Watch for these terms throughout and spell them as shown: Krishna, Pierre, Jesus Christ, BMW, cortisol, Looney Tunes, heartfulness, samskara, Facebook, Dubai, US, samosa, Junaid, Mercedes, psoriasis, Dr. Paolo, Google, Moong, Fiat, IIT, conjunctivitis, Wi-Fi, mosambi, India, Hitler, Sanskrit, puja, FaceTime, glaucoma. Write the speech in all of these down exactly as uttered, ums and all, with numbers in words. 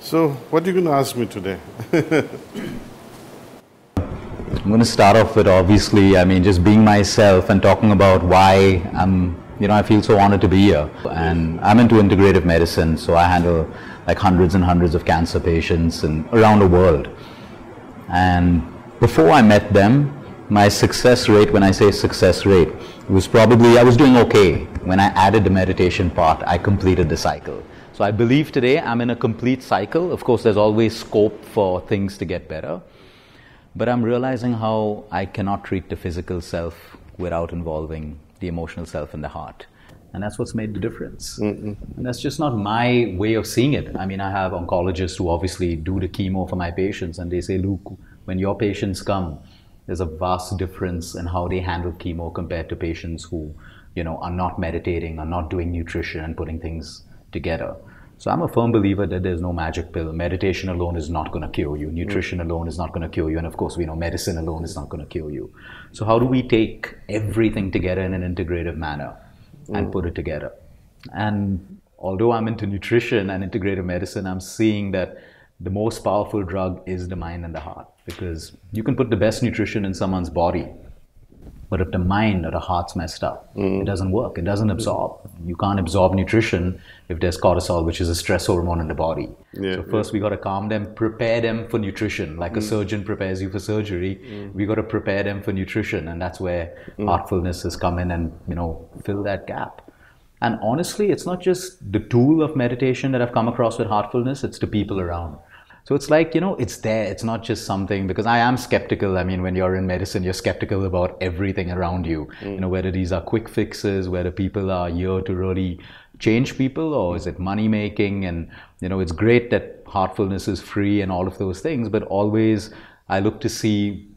So, what are you going to ask me today? I'm going to start off with, obviously, I mean, just being myself and talking about why I'm, you know, I feel so honored to be here. And I'm into integrative medicine, so I handle like hundreds and hundreds of cancer patients and around the world. And before I met them, my success rate, when I say success rate, was probably, I was doing okay. When I added the meditation part, I completed the cycle. So I believe today I'm in a complete cycle. Of course, there's always scope for things to get better. But I'm realizing how I cannot treat the physical self without involving the emotional self and the heart. And that's what's made the difference. Mm-mm. And that's just not my way of seeing it. I mean, I have oncologists who obviously do the chemo for my patients. And they say, Luke, when your patients come, there's a vast difference in how they handle chemo compared to patients who, you know, are not meditating, are not doing nutrition and putting things together. So I'm a firm believer that there's no magic pill. Meditation alone is not going to cure you. Nutrition alone is not going to cure you. And of course, we know medicine alone is not going to cure you. So how do we take everything together in an integrative manner and mm. put it together? And although I'm into nutrition and integrative medicine, I'm seeing that the most powerful drug is the mind and the heart. Because you can put the best nutrition in someone's body, but if the mind or the heart's messed up, mm. it doesn't work. It doesn't absorb. You can't absorb nutrition if there's cortisol, which is a stress hormone in the body. Yeah, so first yeah. we got to calm them, prepare them for nutrition. Like mm. a surgeon prepares you for surgery, mm. we got to prepare them for nutrition. And that's where mm. heartfulness has come in and, you know, fill that gap. And honestly, it's not just the tool of meditation that I've come across with heartfulness, it's the people around. So it's like, you know, it's there. It's not just something, because I am skeptical. I mean, when you're in medicine, you're skeptical about everything around you. Mm. You know, whether these are quick fixes, whether people are here to really change people, or is it money making? And, you know, it's great that heartfulness is free and all of those things. But always I look to see,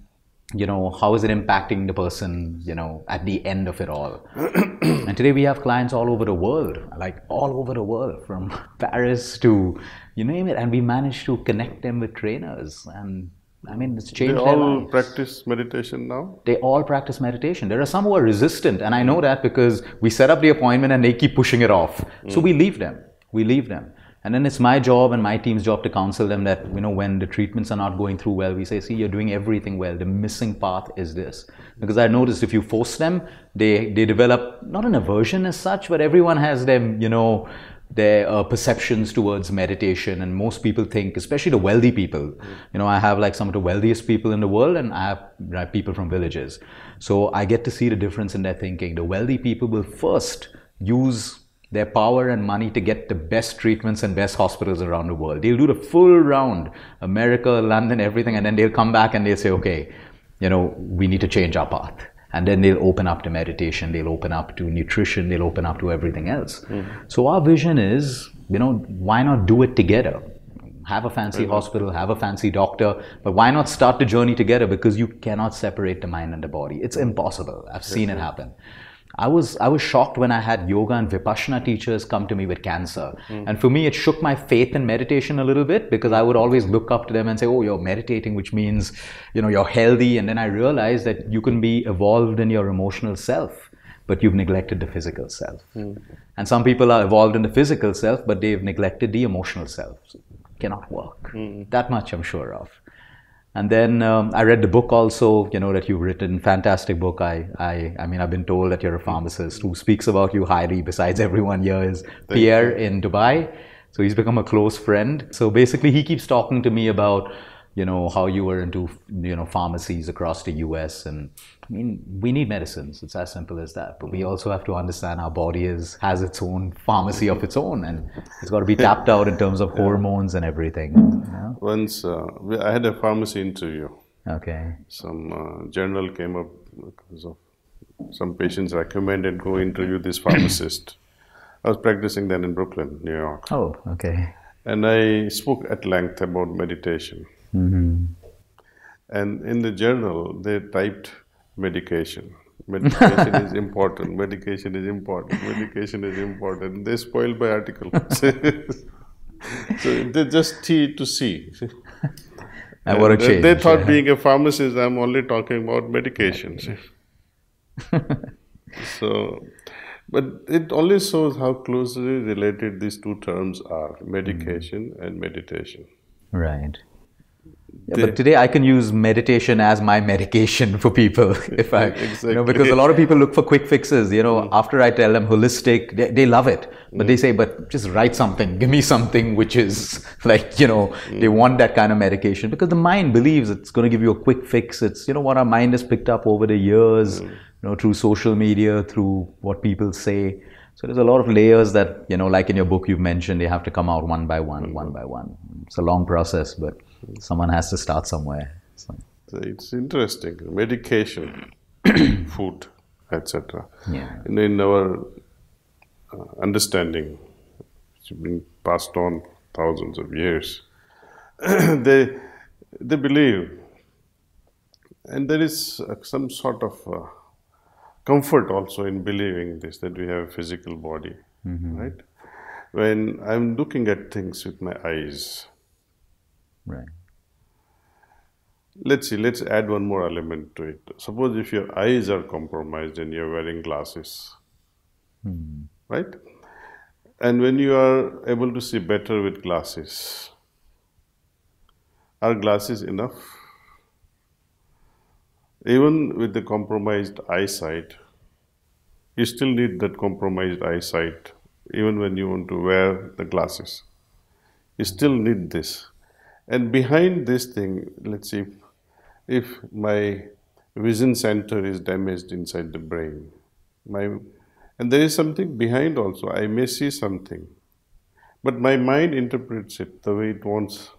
you know, how is it impacting the person, you know, at the end of it all. And today we have clients all over the world, like all over the world, from Paris to, you name it. And we managed to connect them with trainers. And I mean, it's changed their lives. They all practice meditation now? They all practice meditation. There are some who are resistant. And I know that because we set up the appointment and they keep pushing it off. Mm. So we leave them. We leave them. And then it's my job and my team's job to counsel them that, you know, when the treatments are not going through well, we say, see, you're doing everything well. The missing path is this. Because I noticed if you force them, they, they develop not an aversion as such, but everyone has them, you know, their uh, perceptions towards meditation. And most people think, especially the wealthy people, mm. you know, I have like some of the wealthiest people in the world, and I have, I have people from villages. So I get to see the difference in their thinking. The wealthy people will first use their power and money to get the best treatments and best hospitals around the world. They'll do the full round, America, London, everything, and then they'll come back and they'll say, okay, you know, we need to change our path. And then they'll open up to meditation, they'll open up to nutrition, they'll open up to everything else. Mm-hmm. So our vision is, you know, why not do it together? Have a fancy mm-hmm. hospital, have a fancy doctor, but why not start the journey together? Because you cannot separate the mind and the body. It's impossible. I've seen mm-hmm. it happen. I was I was shocked when I had yoga and vipassana teachers come to me with cancer. Mm. And for me, it shook my faith in meditation a little bit, because I would always look up to them and say, oh, you're meditating, which means, you know, you're healthy. And then I realized that you can be evolved in your emotional self, but you've neglected the physical self. Mm. And some people are evolved in the physical self, but they've neglected the emotional self. So it cannot work. Mm. That much I'm sure of. And then um, I read the book also, you know, that you've written. Fantastic book. I, I, I mean, I've been told that you're a pharmacist who speaks about you highly. Besides everyone here is Pierre in Dubai. So he's become a close friend. So basically he keeps talking to me about, you know, how you were into, you know, pharmacies across the U S. And I mean, we need medicines. It's as simple as that. But we also have to understand our body is, has its own pharmacy of its own. And it's got to be tapped out in terms of hormones and everything. You know? Once uh, I had a pharmacy interview. Okay. Some uh, journal came up because of some patients recommended go interview this pharmacist. I was practicing then in Brooklyn, New York. Oh, okay. And I spoke at length about meditation. Mm-hmm. And in the journal, they typed medication. Medication is important. Medication is important. Medication is important. They spoiled my article. So they just T to C. I want to change. They thought, being a pharmacist, I'm only talking about medications. So, but it always shows how closely related these two terms are, medication mm. and meditation. Right. Yeah, they, but today I can use meditation as my medication for people. If I, exactly. you know, because a lot of people look for quick fixes. You know, mm. after I tell them holistic, they, they love it. But mm. they say, but just write something, give me something which is like, you know, mm. they want that kind of medication because the mind believes it's going to give you a quick fix. It's, you know, what our mind has picked up over the years, mm. you know, through social media, through what people say. So there's a lot of layers that, you know, like in your book you've mentioned, they have to come out one by one, mm-hmm. one by one. It's a long process, but someone has to start somewhere. So. It's interesting. Medication, food, et cetera. Yeah. In, in our uh, understanding, which has been passed on thousands of years, they, they believe, and there is uh, some sort of... Uh, comfort also in believing this, that we have a physical body, mm-hmm. right? When I'm looking at things with my eyes. Right. Let's see, let's add one more element to it. Suppose if your eyes are compromised and you're wearing glasses, mm. right? And when you are able to see better with glasses, are glasses enough? Even with the compromised eyesight, you still need that compromised eyesight, even when you want to wear the glasses. You still need this. And behind this thing, let's see, if my vision center is damaged inside the brain, my, and there is something behind also, I may see something, but my mind interprets it the way it wants,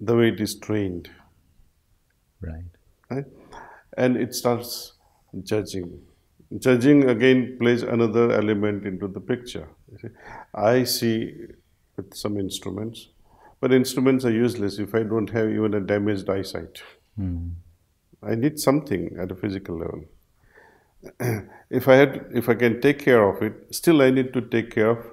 the way it is trained. Right. Right? And it starts judging. Judging again plays another element into the picture. You see? I see with some instruments, but instruments are useless if I don't have even a damaged eyesight. Mm. I need something at a physical level. If I had, if I can take care of it, still I need to take care of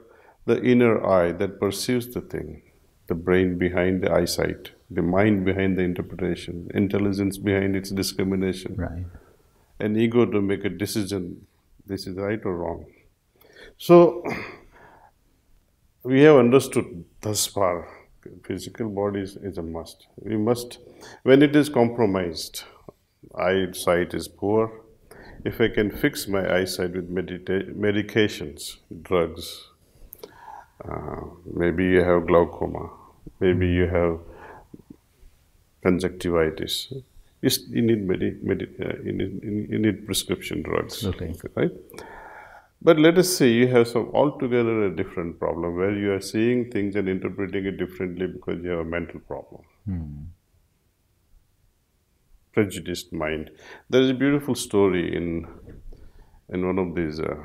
the inner eye that perceives the thing, the brain behind the eyesight, the mind behind the interpretation, intelligence behind its discrimination, right. and ego to make a decision, this is right or wrong. So, we have understood thus far, physical body is, is a must. We must, when it is compromised, eyesight is poor, if I can fix my eyesight with medita medications, drugs, uh, maybe you have glaucoma, maybe you have conjunctivitis. You, you need medi, medi, uh, you need, you need prescription drugs, okay. right? But let us say you have some altogether a different problem where you are seeing things and interpreting it differently because you have a mental problem, hmm. prejudiced mind. There is a beautiful story in in one of these uh,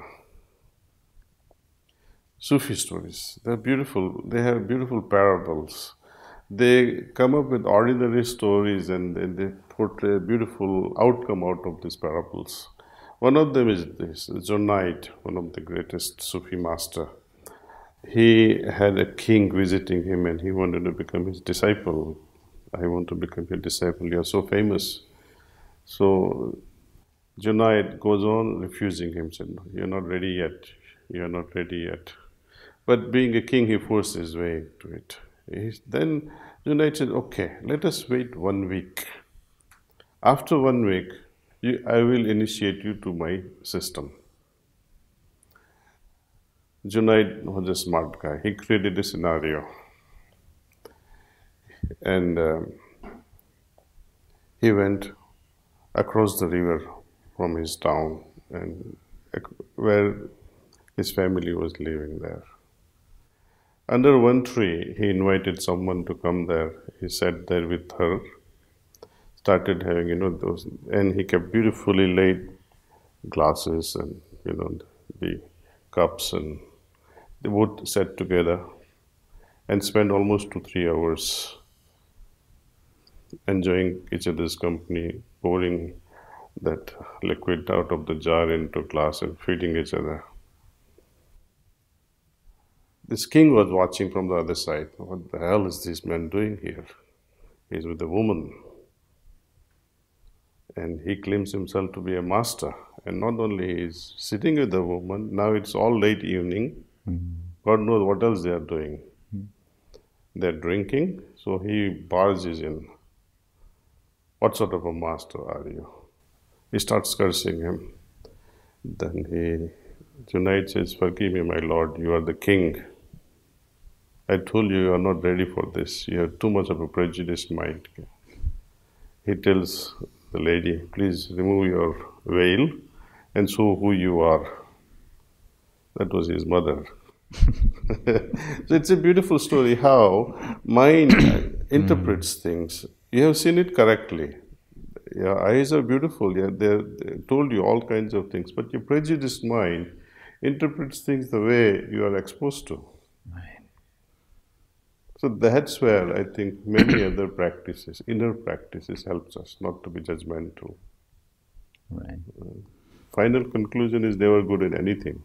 Sufi stories. They are beautiful. They have beautiful parables. They come up with ordinary stories and they, they portray a beautiful outcome out of these parables. One of them is this, Junaid, one of the greatest Sufi master. He had a king visiting him and he wanted to become his disciple. I want to become your disciple, you are so famous. So Junaid goes on refusing him, said, no, you're not ready yet, you're not ready yet. But being a king, he forced his way to it. He, then Junaid said, okay, let us wait one week. After one week, you, I will initiate you to my system. Junaid was a smart guy. He created a scenario. And uh, he went across the river from his town and uh, where his family was living there. Under one tree, he invited someone to come there. He sat there with her, started having, you know, those, and he kept beautifully laid glasses and, you know, the cups, and they both sat together and spent almost two, three hours enjoying each other's company, pouring that liquid out of the jar into a glass and feeding each other. This king was watching from the other side. What the hell is this man doing here? He's with a woman. and he claims himself to be a master. And not only he is sitting with the woman, now it's all late evening. Mm-hmm. God knows what else they are doing. Mm-hmm. They are drinking, so he barges in. What sort of a master are you? He starts cursing him. Then he, Junaid says, "Forgive me, my lord, you are the king. I told you you are not ready for this. You have too much of a prejudiced mind." He tells the lady, "Please remove your veil and show who you are." That was his mother. So it's a beautiful story how mind interprets things. You have seen it correctly. Your eyes are beautiful. They told you all kinds of things. But your prejudiced mind interprets things the way you are exposed to. So that's where I think many other practices, inner practices, helps us not to be judgmental. Right. Final conclusion is never good in anything.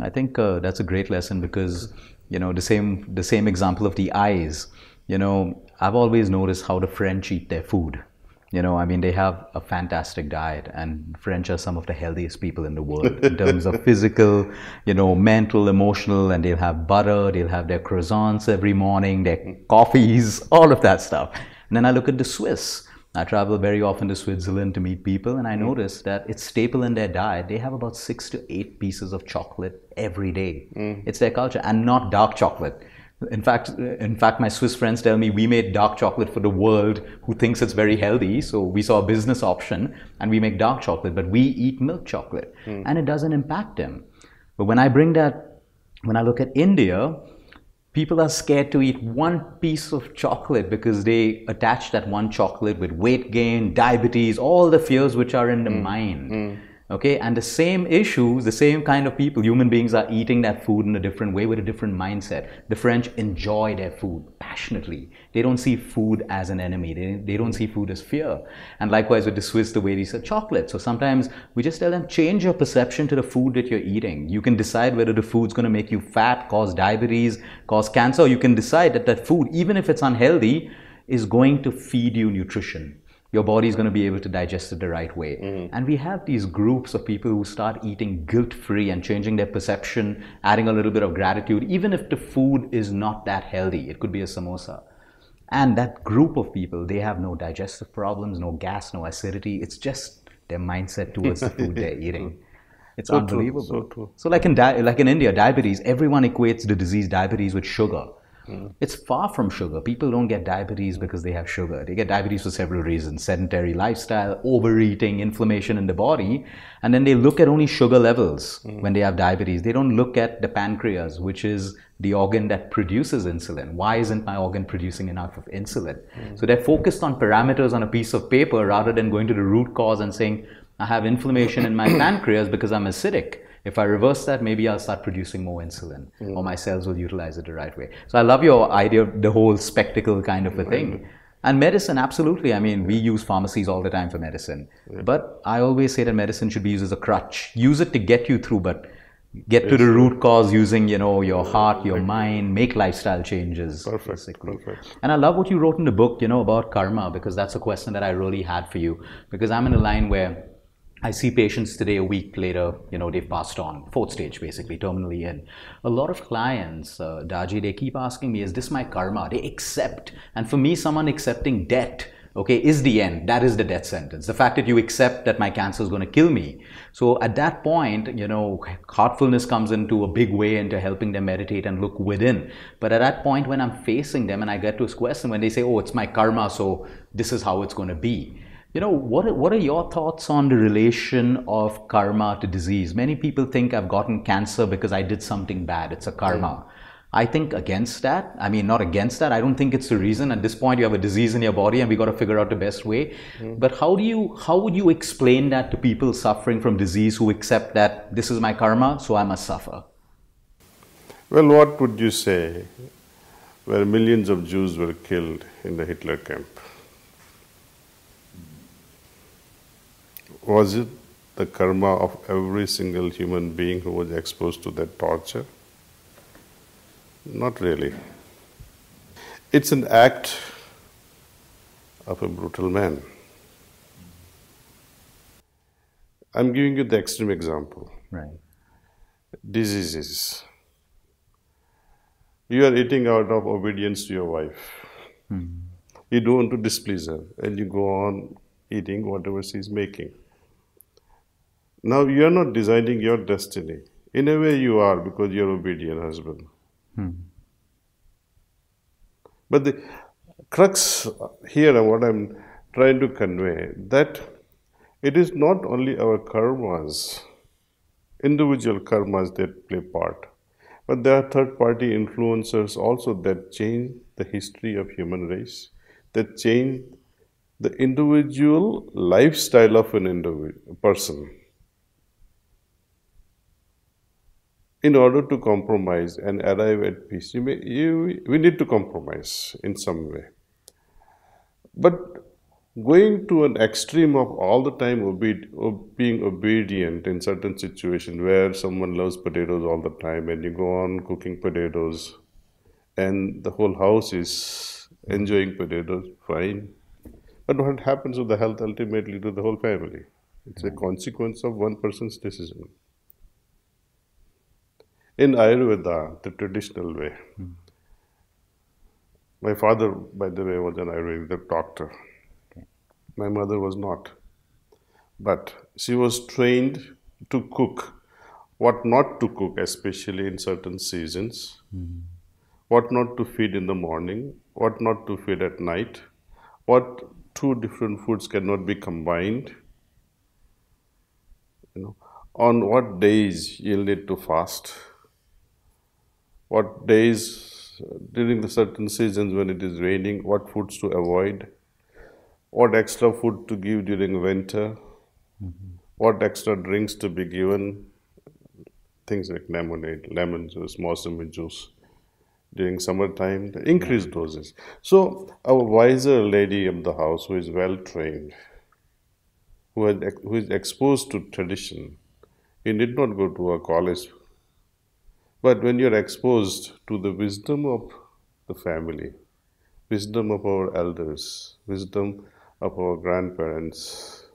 I think uh, that's a great lesson because, you know, the same the same example of the eyes, you know, I've always noticed how the French eat their food. You know, I mean, they have a fantastic diet, and French are some of the healthiest people in the world in terms of physical, you know, mental, emotional, and they'll have butter, they'll have their croissants every morning, their coffees, all of that stuff. And then I look at the Swiss. I travel very often to Switzerland to meet people, and I mm. notice that it's staple in their diet. They have about six to eight pieces of chocolate every day. Mm. It's their culture, and not dark chocolate. In fact, in fact, my Swiss friends tell me we made dark chocolate for the world who thinks it's very healthy. So we saw a business option and we make dark chocolate, but we eat milk chocolate mm. and it doesn't impact them. But when I bring that, when I look at India, people are scared to eat one piece of chocolate because they attach that one chocolate with weight gain, diabetes, all the fears which are in the mm. mind. Mm. Okay, and the same issues, the same kind of people, human beings are eating that food in a different way with a different mindset. The French enjoy their food passionately. They don't see food as an enemy. They, they don't see food as fear. And likewise with the Swiss, the way they said chocolate. So sometimes we just tell them, change your perception to the food that you're eating. You can decide whether the food's going to make you fat, cause diabetes, cause cancer. Or you can decide that that food, even if it's unhealthy, is going to feed you nutrition. Your body is going to be able to digest it the right way. Mm. And we have these groups of people who start eating guilt-free and changing their perception, adding a little bit of gratitude, even if the food is not that healthy. It could be a samosa. And that group of people, they have no digestive problems, no gas, no acidity. It's just their mindset towards the food they're eating. It's so unbelievable. True, so, true. So like in di like in India, diabetes, everyone equates the disease diabetes with sugar. Mm. It's far from sugar. People don't get diabetes because they have sugar. They get diabetes for several reasons: sedentary lifestyle, overeating, inflammation in the body. And then they look at only sugar levels mm. when they have diabetes. They don't look at the pancreas, which is the organ that produces insulin. Why isn't my organ producing enough of insulin? Mm. So they're focused on parameters on a piece of paper rather than going to the root cause and saying, I have inflammation in my pancreas because I'm acidic. If I reverse that, maybe I'll start producing more insulin mm. or my cells will utilize it the right way. So I love your idea of the whole spectacle kind of a thing. And medicine, absolutely. I mean, we use pharmacies all the time for medicine. Yeah. But I always say that medicine should be used as a crutch. Use it to get you through, but get it's to the root cause using, you know, your heart, your mind, make lifestyle changes. Perfect, basically. Perfect. And I love what you wrote in the book, you know, about karma, because that's a question that I really had for you. Because I'm in a line where I see patients today, a week later, you know, they've passed on, fourth stage basically, terminally. And a lot of clients, uh, Daaji, they keep asking me, is this my karma? They accept. And for me, someone accepting death, okay, is the end. That is the death sentence. The fact that you accept that my cancer is going to kill me. So at that point, you know, heartfulness comes into a big way into helping them meditate and look within. But at that point, when I'm facing them and I get to this question, when they say, oh, it's my karma, so this is how it's going to be. You know, what, what are your thoughts on the relation of karma to disease? Many people think I've gotten cancer because I did something bad. It's a karma. Mm. I think against that. I mean, not against that. I don't think it's the reason. At this point, you have a disease in your body and we got to figure out the best way. Mm. But how do you, how would you explain that to people suffering from disease who accept that this is my karma, so I must suffer? Well, what would you say where millions of Jews were killed in the Hitler camp? Was it the karma of every single human being who was exposed to that torture? Not really. It's an act of a brutal man. I'm giving you the extreme example. Right. Diseases. You are eating out of obedience to your wife. Mm. You don't want to displease her, and you go on eating whatever she's making. Now you are not designing your destiny. In a way you are, because you're an obedient husband. Mm. But the crux here, and what I'm trying to convey, that it is not only our karmas, individual karmas that play part, but there are third-party influencers also that change the history of human race, that change the individual lifestyle of an individual person in order to compromise and arrive at peace. You may, you, we need to compromise in some way. But going to an extreme of all the time obe- ob- being obedient in certain situations where someone loves potatoes all the time and you go on cooking potatoes and the whole house is enjoying potatoes, fine. But what happens to the health ultimately to the whole family? It's a consequence of one person's decision. In Ayurveda, the traditional way, mm. my father, by the way, was an Ayurvedic doctor. My mother was not, but she was trained to cook, what not to cook, especially in certain seasons, mm-hmm. what not to feed in the morning, what not to feed at night, what two different foods cannot be combined, you know, on what days you'll need to fast, what days during the certain seasons when it is raining, what foods to avoid, what extra food to give during winter, mm-hmm. what extra drinks to be given, things like lemonade, lemon juice, mosambi juice, during summertime, the increased doses. So our wiser lady of the house, who is well trained, who, had, who is exposed to tradition, you did not go to a college. But when you're exposed to the wisdom of the family, wisdom of our elders, wisdom of our grandparents.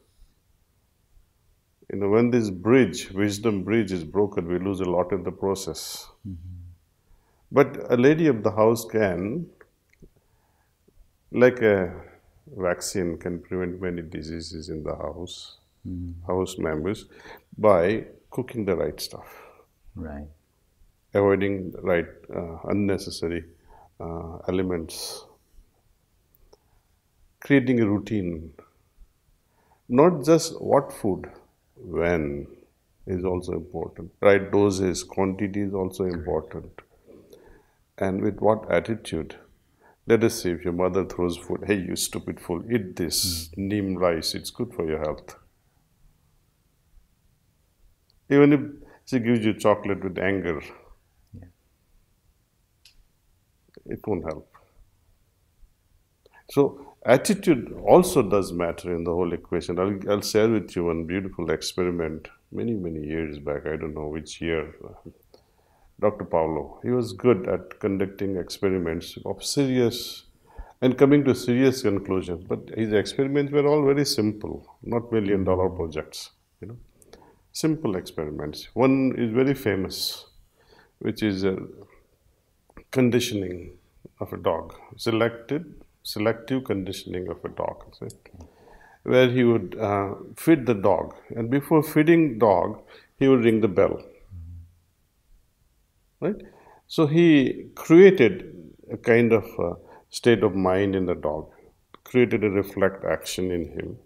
You know, when this bridge, wisdom bridge is broken, we lose a lot in the process. Mm-hmm. But a lady of the house can, like a vaccine, can prevent many diseases in the house, mm-hmm. house members, by cooking the right stuff. Right. Avoiding right uh, unnecessary uh, elements. Creating a routine. Not just what food, when is also important. Right doses, quantity is also important. And with what attitude? Let us see if your mother throws food, hey you stupid fool, eat this, mm. neem rice, it's good for your health. Even if she gives you chocolate with anger, yeah. it won't help. So, attitude also does matter in the whole equation. I'll, I'll share with you one beautiful experiment many, many years back, I don't know which year. Doctor Paolo, he was good at conducting experiments of serious and coming to serious conclusions, but his experiments were all very simple, not million dollar projects, you know, simple experiments. One is very famous, which is a conditioning of a dog, selected selective conditioning of a dog, right? Where he would uh, feed the dog, and before feeding dog, he would ring the bell, right? So he created a kind of uh, state of mind in the dog, created a reflect action in him.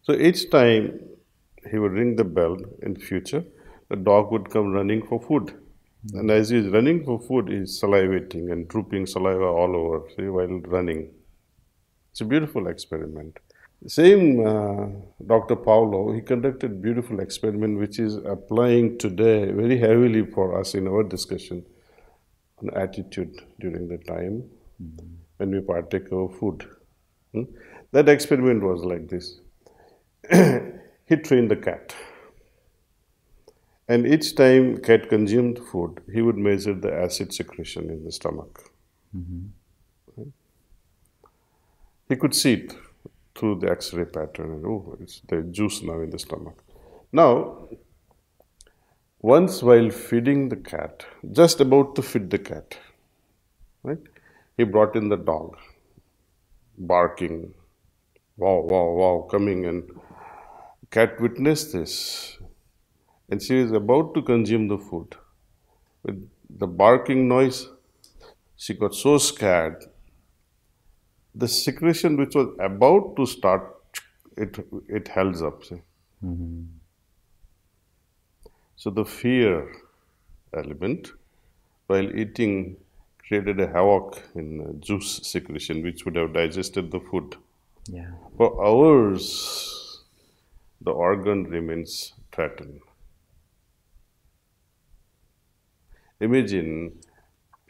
So each time he would ring the bell in future, the dog would come running for food. And as he is running for food, he is salivating and drooping saliva all over, see, while running. It's a beautiful experiment. Same uh, Doctor Paolo, he conducted beautiful experiment which is applying today very heavily for us in our discussion on attitude during the time mm-hmm. when we partake of food. Hmm? That experiment was like this. He trained the cat. And each time cat consumed food, he would measure the acid secretion in the stomach. Mm-hmm. Right? He could see it through the X-ray pattern. Oh, it's the juice now in the stomach. Now, once while feeding the cat, just about to feed the cat, right? He brought in the dog, barking, wow, wow, wow, coming, and cat witnessed this, and she is about to consume the food. With the barking noise, she got so scared. The secretion which was about to start, it it hells up. See? Mm-hmm. So the fear element, while eating, created a havoc in juice secretion, which would have digested the food. Yeah. For hours, the organ remains threatened. Imagine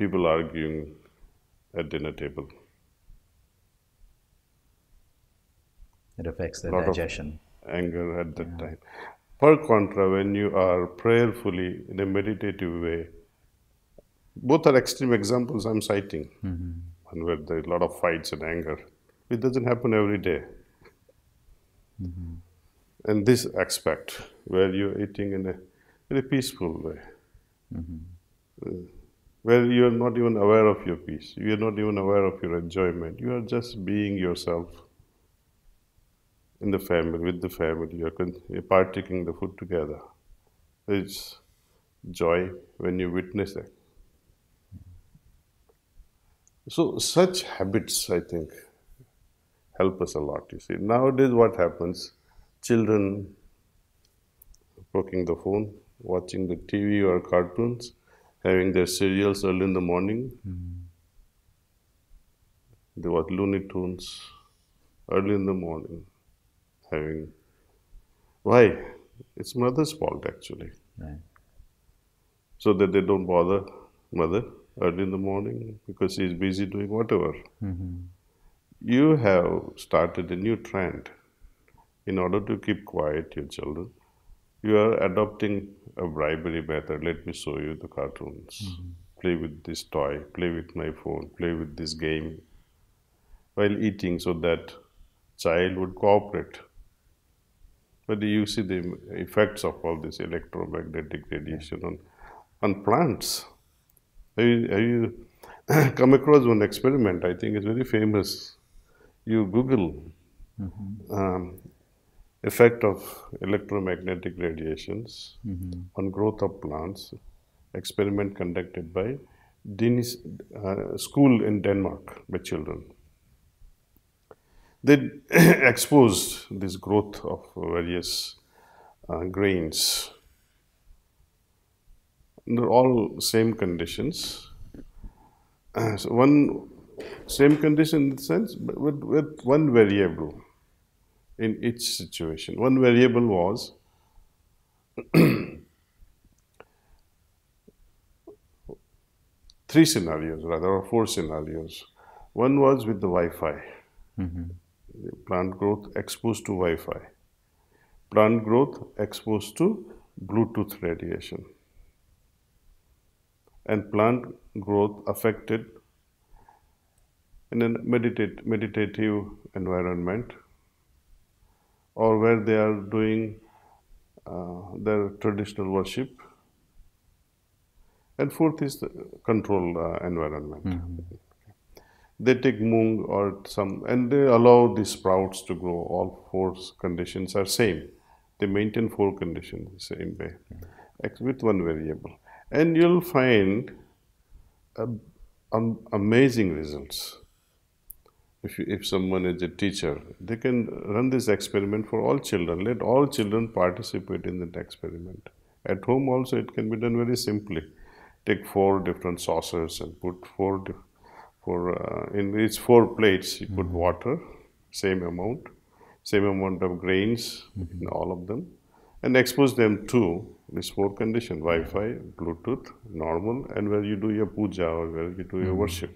people arguing at dinner table. It affects their digestion. Anger at that yeah. time. Per contra, when you are prayerfully in a meditative way, both are extreme examples I'm citing, mm-hmm. and where there are a lot of fights and anger. It doesn't happen every day. Mm-hmm. And this aspect, where you're eating in a very peaceful way, mm-hmm. uh, where you're not even aware of your peace, you're not even aware of your enjoyment, you are just being yourself. In the family, with the family, you're, you're partaking the food together. It's joy when you witness it. So such habits, I think, help us a lot, you see. Nowadays what happens, children poking the phone, watching the T V or cartoons, having their cereals early in the morning. Mm-hmm. They watch Looney Tunes early in the morning. Having. Why? It's mother's fault actually. Right. So that they don't bother mother early in the morning because she's busy doing whatever. Mm-hmm. You have started a new trend. In order to keep quiet your children, you are adopting a bribery method. Let me show you the cartoons. Mm-hmm. Play with this toy, play with my phone, play with this game while eating so that child would cooperate. But you see the effects of all this electromagnetic radiation on, on plants. Have you, have you come across one experiment? I think it's very famous. You Google mm-hmm. um, effect of electromagnetic radiations mm-hmm. on growth of plants. Experiment conducted by Dines uh, school in Denmark by children. They exposed this growth of various uh, grains under all same conditions. Uh, so one same condition in the sense, but with, with one variable in each situation. One variable was three scenarios rather, or four scenarios. One was with the Wi-Fi. Mm-hmm. Plant growth exposed to Wi-Fi, plant growth exposed to Bluetooth radiation, and plant growth affected in a meditate, meditative environment or where they are doing uh, their traditional worship. And fourth is the controlled uh, environment. Mm-hmm. They take Moong or some, and they allow the sprouts to grow. All four conditions are same. They maintain four conditions the same way, mm-hmm. with one variable. And you'll find a, um, amazing results. If, you, if someone is a teacher, they can run this experiment for all children. Let all children participate in that experiment. At home also it can be done very simply. Take four different saucers and put four different For, uh, in each four plates, you mm-hmm. put water, same amount, same amount of grains mm-hmm. in all of them, and expose them to these four conditions, Wi-Fi, Bluetooth, normal, and where you do your puja or where you do mm-hmm. your worship.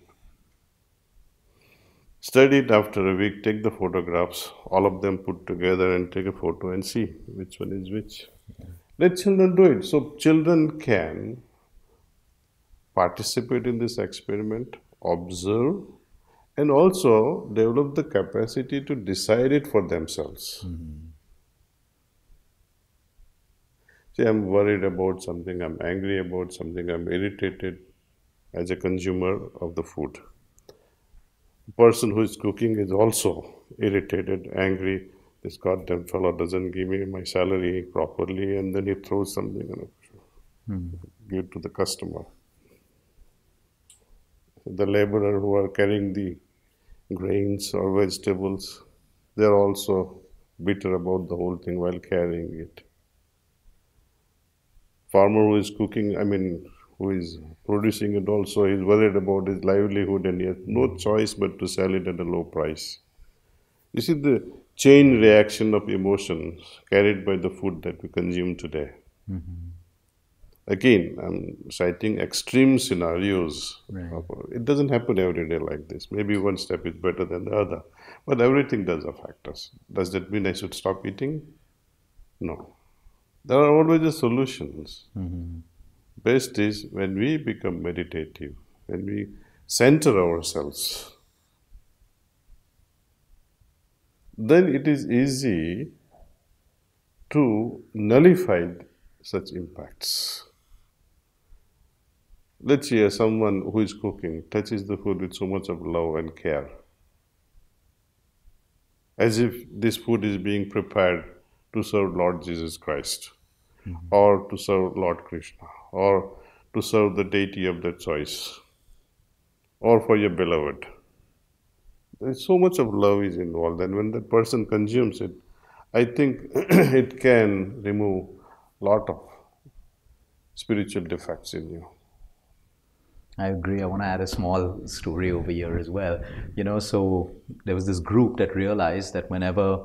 Study it after a week, take the photographs, all of them put together and take a photo and see which one is which. Mm-hmm. Let children do it. So children can participate in this experiment, observe and also develop the capacity to decide it for themselves. Mm-hmm. See, I'm worried about something, I'm angry about something, I'm irritated as a consumer of the food. The person who is cooking is also irritated, angry. This goddamn fellow doesn't give me my salary properly, and then he throws something and mm-hmm. give it to the customer. The laborer who are carrying the grains or vegetables, they're also bitter about the whole thing while carrying it. Farmer who is cooking, I mean, who is producing it also, is worried about his livelihood and he has no choice but to sell it at a low price. You see the chain reaction of emotions carried by the food that we consume today. Mm-hmm. Again, I'm citing extreme scenarios. Right. It doesn't happen every day like this. Maybe one step is better than the other. But everything does affect us. Does that mean I should stop eating? No. There are always the solutions. Mm-hmm. Best is when we become meditative, when we center ourselves, then it is easy to nullify such impacts. Let's say someone who is cooking touches the food with so much of love and care, as if this food is being prepared to serve Lord Jesus Christ, mm-hmm. or to serve Lord Krishna, or to serve the deity of their choice, or for your beloved. There's so much of love is involved, and when that person consumes it, I think it can remove a lot of spiritual defects in you. I agree. I want to add a small story over here as well. You know, so there was this group that realized that whenever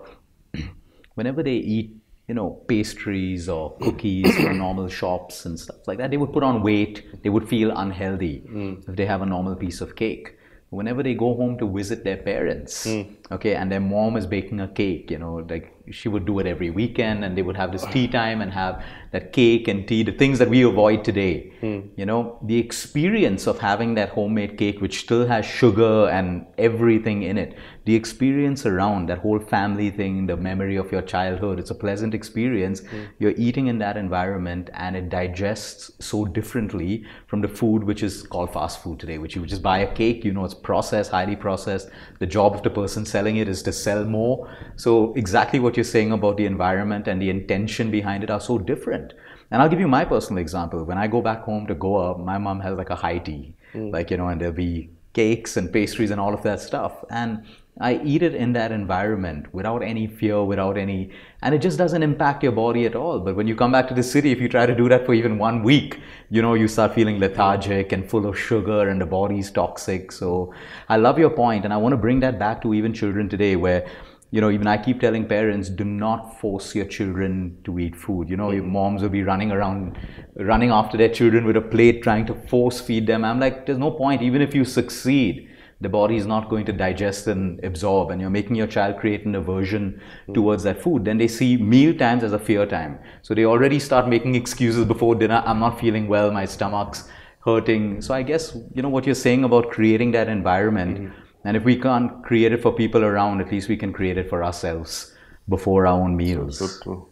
whenever they eat, you know, pastries or cookies from normal shops and stuff like that, they would put on weight, they would feel unhealthy mm. if they have a normal piece of cake. Whenever they go home to visit their parents, mm. okay, and their mom is baking a cake, you know, like she would do it every weekend, and they would have this tea time and have that cake and tea, the things that we avoid today. Mm. You know, the experience of having that homemade cake, which still has sugar and everything in it, the experience around that whole family thing, the memory of your childhood, it's a pleasant experience. Mm. You're eating in that environment and it digests so differently from the food which is called fast food today, which you just buy a cake, you know, it's processed, highly processed. The job of the person selling it is to sell more. So exactly what you're saying about the environment and the intention behind it are so different. And I'll give you my personal example. When I go back home to Goa, my mom has like a high tea, mm. like, you know, and there'll be cakes and pastries and all of that stuff. And I eat it in that environment without any fear, without any, and it just doesn't impact your body at all. But when you come back to the city, if you try to do that for even one week, you know, you start feeling lethargic and full of sugar and the body's toxic. So I love your point, and I want to bring that back to even children today, where, you know, even I keep telling parents, do not force your children to eat food. You know, mm-hmm. your moms will be running around, running after their children with a plate, trying to force feed them. I'm like, there's no point. Even if you succeed, the body is not going to digest and absorb, and you're making your child create an aversion mm. towards that food. Then they see meal times as a fear time. So they already start making excuses before dinner. I'm not feeling well, my stomach's hurting. So I guess, you know, what you're saying about creating that environment, mm. and if we can't create it for people around, at least we can create it for ourselves before our own meals. So true.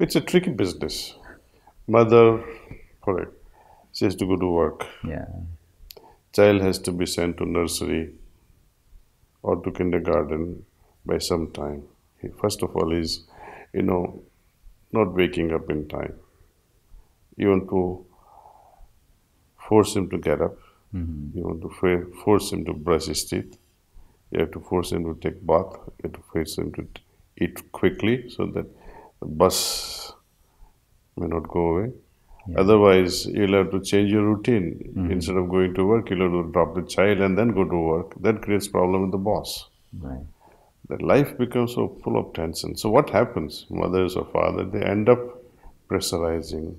It's a tricky business. Mother, correct, she has to go to work. Yeah. Child has to be sent to nursery or to kindergarten by some time. He first of all is, you know, not waking up in time. You want to force him to get up. Mm-hmm. You want to force him to brush his teeth. You have to force him to take bath. You have to force him to eat quickly so that the bus may not go away. Yeah. Otherwise, you'll have to change your routine. Mm-hmm. Instead of going to work, you'll have to drop the child and then go to work. That creates problem with the boss. Right. That life becomes so full of tension. So what happens? Mothers or father, they end up pressurizing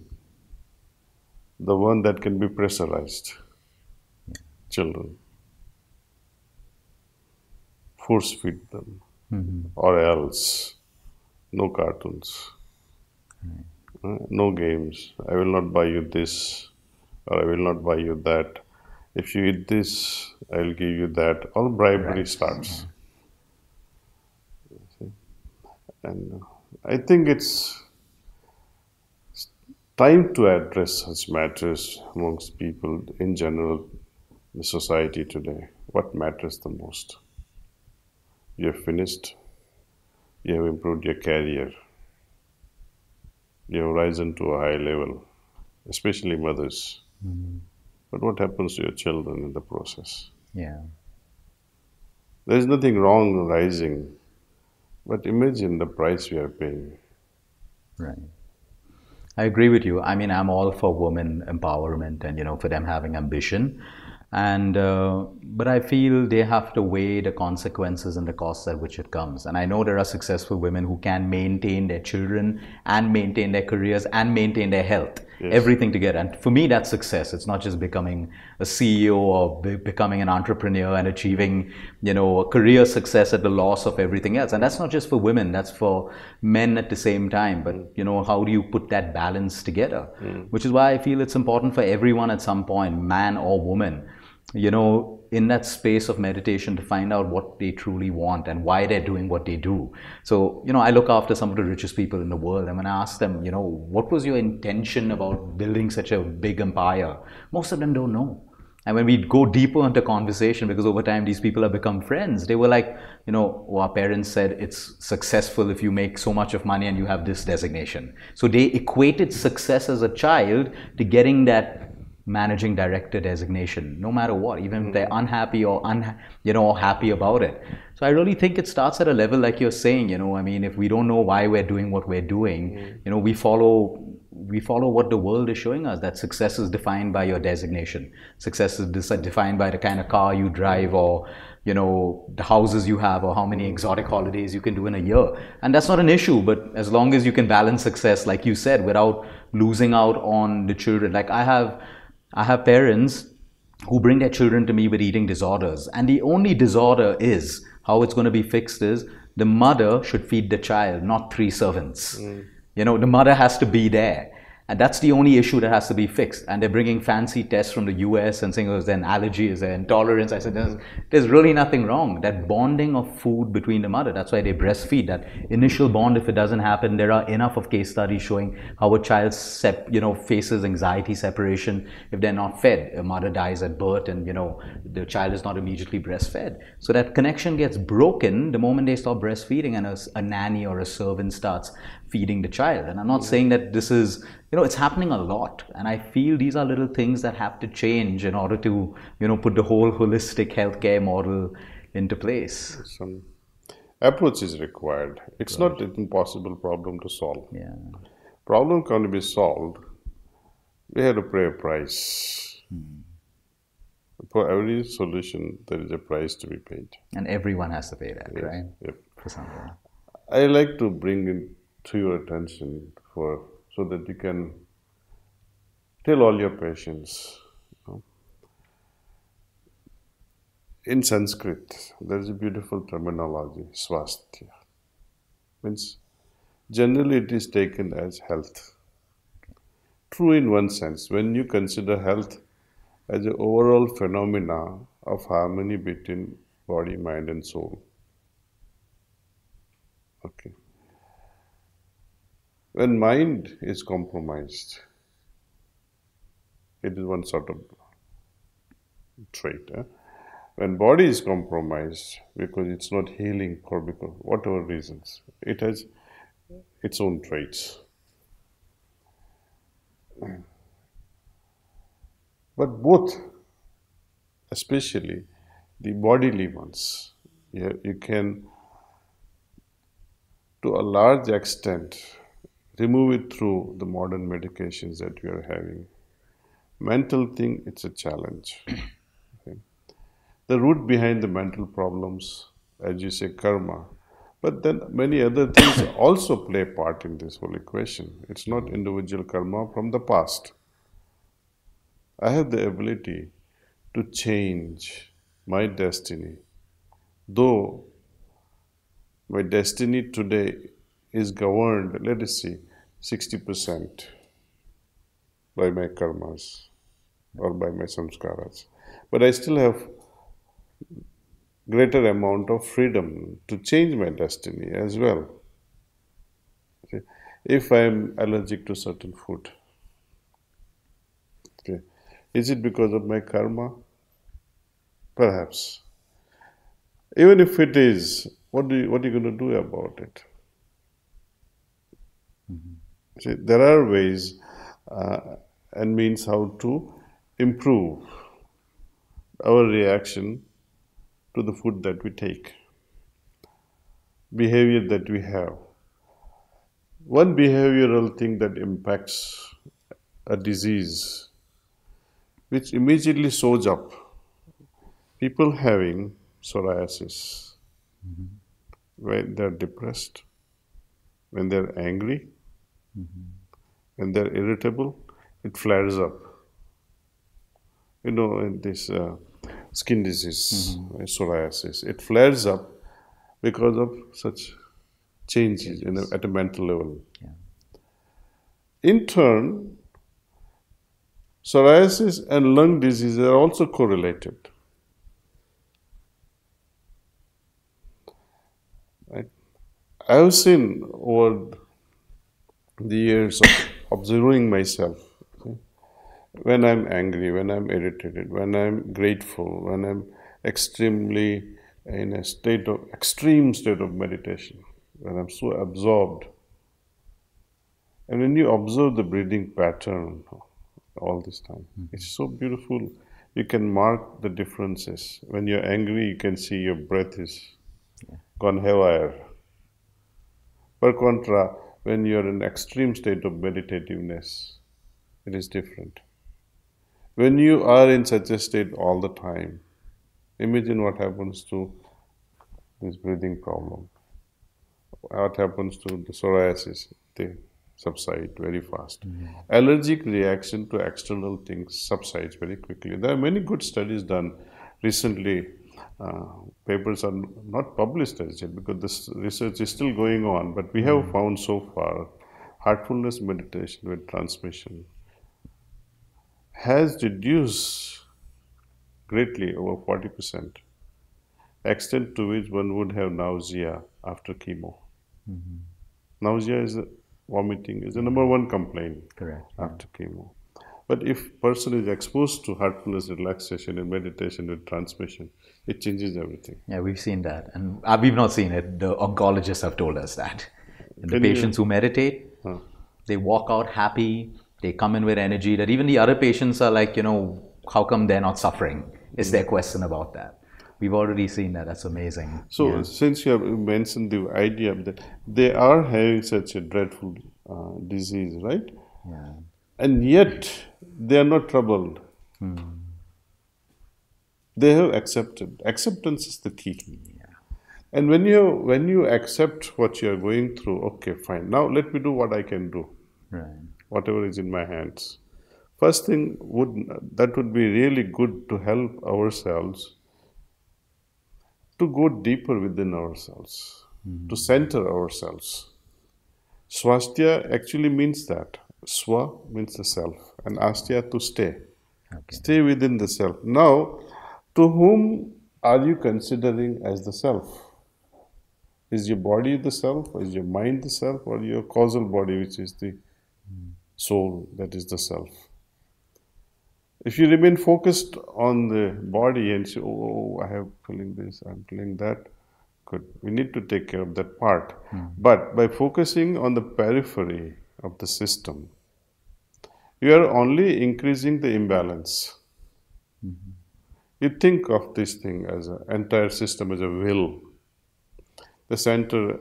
the one that can be pressurized. Yeah. Children. Force feed them. Mm-hmm. Or else. No cartoons. Right. No games. I will not buy you this, or I will not buy you that. if you eat this, I'll give you that. All bribery right. starts. Mm-hmm. See? And I think it's time to address such matters amongst people in general, the society today. What matters the most? You have finished, you have improved your career, you have risen to a high level, especially mothers. Mm-hmm. But what happens to your children in the process? Yeah. There is nothing wrong rising, but imagine the price we are paying. Right. I agree with you. I mean, I'm all for women empowerment and, you know, for them having ambition. And, uh, but I feel they have to weigh the consequences and the costs at which it comes. And I know there are successful women who can maintain their children and maintain their careers and maintain their health, yes. everything together. And for me, that's success. It's not just becoming a C E O or be becoming an entrepreneur and achieving, you know, career success at the loss of everything else. And that's not just for women, that's for men at the same time. But, you know, how do you put that balance together? Mm. Which is why I feel it's important for everyone at some point, man or woman, you know, in that space of meditation to find out what they truly want and why they're doing what they do. So, you know, I look after some of the richest people in the world, and when I ask them, you know, what was your intention about building such a big empire? Most of them don't know. And when we go deeper into conversation, because over time these people have become friends, they were like, you know, oh, our parents said it's successful if you make so much of money and you have this designation. So they equated success as a child to getting that managing director designation, no matter what, even if they're unhappy or un, you know, happy about it. So I really think it starts at a level like you're saying, you know, I mean, if we don't know why we're doing what we're doing, you know, we follow, we follow what the world is showing us, that success is defined by your designation. Success is defined by the kind of car you drive, or, you know, the houses you have, or how many exotic holidays you can do in a year. And that's not an issue, but as long as you can balance success, like you said, without losing out on the children. Like I have, I have parents who bring their children to me with eating disorders, and the only disorder is, how it's going to be fixed is, the mother should feed the child, not three servants. Mm. You know, the mother has to be there, and that's the only issue that has to be fixed. And they're bringing fancy tests from the U S and saying, oh, is there an allergy, is there intolerance? I said, there's, there's really nothing wrong. That bonding of food between the mother, that's why they breastfeed, that initial bond, if it doesn't happen, there are enough of case studies showing how a child sep you know, faces anxiety separation if they're not fed. A mother dies at birth and, you know, the child is not immediately breastfed. So that connection gets broken the moment they stop breastfeeding and a, a nanny or a servant starts feeding the child. And I'm not saying that this is, you know, it's happening a lot, and I feel these are little things that have to change in order to, you know, put the whole holistic healthcare model into place. Some approach is required. It's right. not an impossible problem to solve. Yeah. Problem can't be solved. We have to pay a price. Hmm. For every solution, there is a price to be paid. And everyone has to pay that, yes. right? Yep. For someone. I like to bring in to your attention for so that you can tell all your patients. You know. In Sanskrit, there is a beautiful terminology, swasthya. Means generally it is taken as health. True in one sense, when you consider health as an overall phenomena of harmony between body, mind and soul. Okay. When mind is compromised, it is one sort of trait. Eh? When body is compromised because it's not healing for because whatever reasons, it has its own traits. But both, especially the bodily ones, you, you can, to a large extent, remove it through the modern medications that we are having. Mental thing, it's a challenge. Okay. The root behind the mental problems, as you say, karma. But then many other things also play a part in this whole equation. It's not individual karma from the past. I have the ability to change my destiny. Though my destiny today is governed, let us see, sixty percent by my karmas or by my samskaras. but I still have greater amount of freedom to change my destiny as well. Okay. If I am allergic to certain food, okay, is it because of my karma? Perhaps. Even if it is, what do you, what are you going to do about it? Mm-hmm. See, there are ways uh, and means how to improve our reaction to the food that we take, behavior that we have. One behavioral thing that impacts a disease, which immediately shows up, people having psoriasis, mm-hmm. when they're depressed, when they're angry, mm-hmm. when they're irritable, it flares up. You know, in this uh, skin disease, mm-hmm. psoriasis, it flares up because of such changes, yes. in a, at a mental level. Yeah. In turn, psoriasis and lung disease are also correlated. I have seen over the years of observing myself, okay, when I'm angry, when I'm irritated, when I'm grateful, when I'm extremely in a state of extreme state of meditation, when I'm so absorbed. And when you observe the breathing pattern all this time, mm-hmm. it's so beautiful. You can mark the differences. When you're angry, you can see your breath is yeah. gone haywire. Per contra, when you're in extreme state of meditativeness, it is different. When you are in such a state all the time, imagine what happens to this breathing problem. What happens to the psoriasis? They subside very fast. Mm-hmm. Allergic reaction to external things subsides very quickly. There are many good studies done recently. Uh, papers are not published as yet because this research is still going on, but we have mm-hmm. found so far heartfulness meditation with transmission has reduced greatly, over forty percent, extent to which one would have nausea after chemo. Mm-hmm. Nausea is a, vomiting is the number one complaint. Correct. After yeah. chemo. But if person is exposed to heartfulness, relaxation and meditation and transmission, it changes everything. Yeah, we've seen that. And we've not seen it. The oncologists have told us that. And the patients who meditate, huh. they walk out happy, they come in with energy, that even the other patients are like, you know, how come they're not suffering? Is their question about that. We've already seen that. That's amazing. So yeah. since you have mentioned the idea that they are having such a dreadful uh, disease, right? Yeah. And yet, they are not troubled. Hmm. They have accepted. Acceptance is the key. Yeah. And when you when you accept what you are going through, okay, fine. Now let me do what I can do. Right. Whatever is in my hands. First thing would that would be really good to help ourselves to go deeper within ourselves, mm-hmm. to center ourselves. Swasthya actually means that. Swa means the self, and astya to stay. Okay. Stay within the self. Now, to whom are you considering as the self? Is your body the self? Is your mind the self? Or your causal body, which is the soul, that is the self? If you remain focused on the body and say, oh, I have feeling this, I'm feeling that, good. We need to take care of that part. Hmm. But by focusing on the periphery of the system, you are only increasing the imbalance. Mm-hmm. You think of this thing as an entire system as a will, the center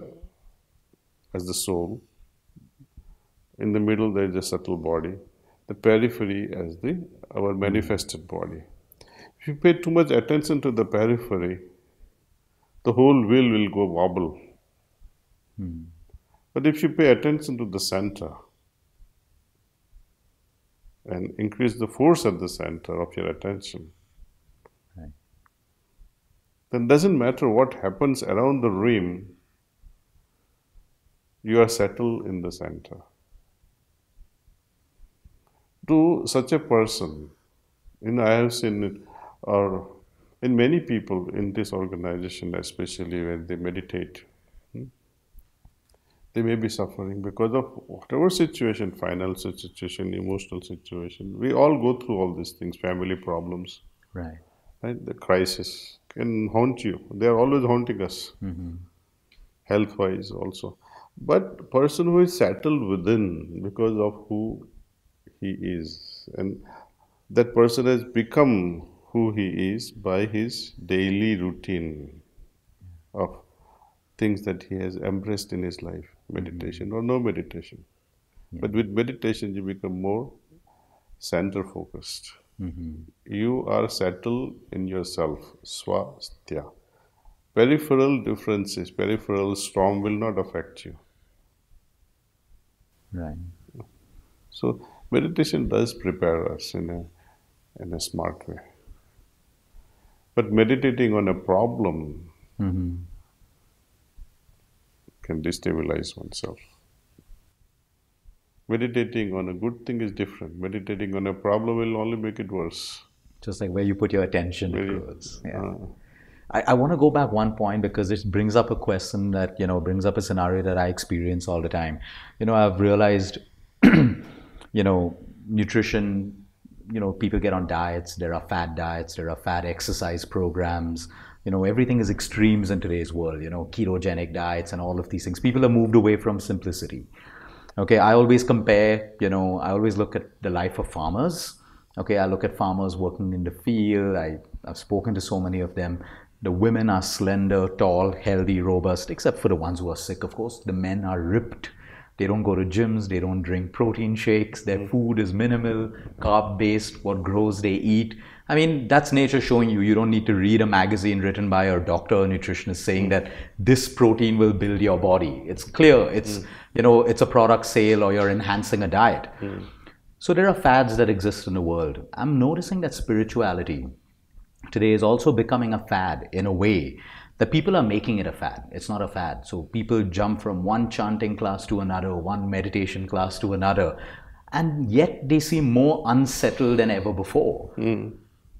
as the soul, in the middle there is a subtle body, the periphery as the our manifested body. If you pay too much attention to the periphery, the whole will will go wobble. Mm. But if you pay attention to the center and increase the force at the center of your attention, right. then it doesn't matter what happens around the rim, you are settled in the center. To such a person, you know, I have seen it or in many people in this organization, especially when they meditate, they may be suffering because of whatever situation, financial situation, emotional situation. We all go through all these things, family problems. Right. Right? The crisis can haunt you. They are always haunting us, mm-hmm. health-wise also. But person who is settled within because of who he is, and that person has become who he is by his daily routine of things that he has embraced in his life, meditation or no meditation. Yeah. But with meditation, you become more center-focused. Mm-hmm. You are settled in yourself, swasthya. Peripheral differences, peripheral storm will not affect you. Right. So meditation does prepare us in a, in a smart way. But meditating on a problem mm-hmm. can destabilize oneself. Meditating on a good thing is different. Meditating on a problem will only make it worse. Just like where you put your attention Very, towards. Yeah. Uh, I, I want to go back one point because it brings up a question that, you know, brings up a scenario that I experience all the time. You know, I've realized, you know, nutrition, you know, people get on diets, there are fad diets, there are fad exercise programs. You know, everything is extremes in today's world, you know, ketogenic diets and all of these things. People have moved away from simplicity. Okay, I always compare, you know, I always look at the life of farmers. Okay, I look at farmers working in the field. I, I've spoken to so many of them. The women are slender, tall, healthy, robust, except for the ones who are sick, of course. The men are ripped. They don't go to gyms. They don't drink protein shakes. Their food is minimal, carb-based, what grows they eat. I mean, that's nature showing you. You don't need to read a magazine written by a doctor or nutritionist saying that this protein will build your body. It's clear. It's, mm. you know, it's a product sale or you're enhancing a diet. Mm. So there are fads that exist in the world. I'm noticing that spirituality today is also becoming a fad in a way that people are making it a fad. It's not a fad. So people jump from one chanting class to another, one meditation class to another, and yet they seem more unsettled than ever before. Mm.